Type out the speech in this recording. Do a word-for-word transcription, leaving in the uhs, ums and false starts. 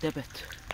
Tibet.